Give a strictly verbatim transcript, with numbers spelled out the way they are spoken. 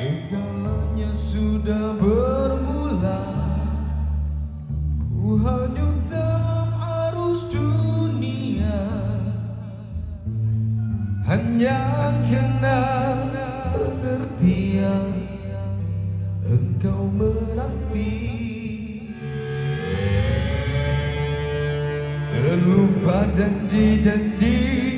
Segalanya sudah bermula, ku hanyut dalam arus dunia, hanya kena pengertian engkau menanti. Terlupa janji-janji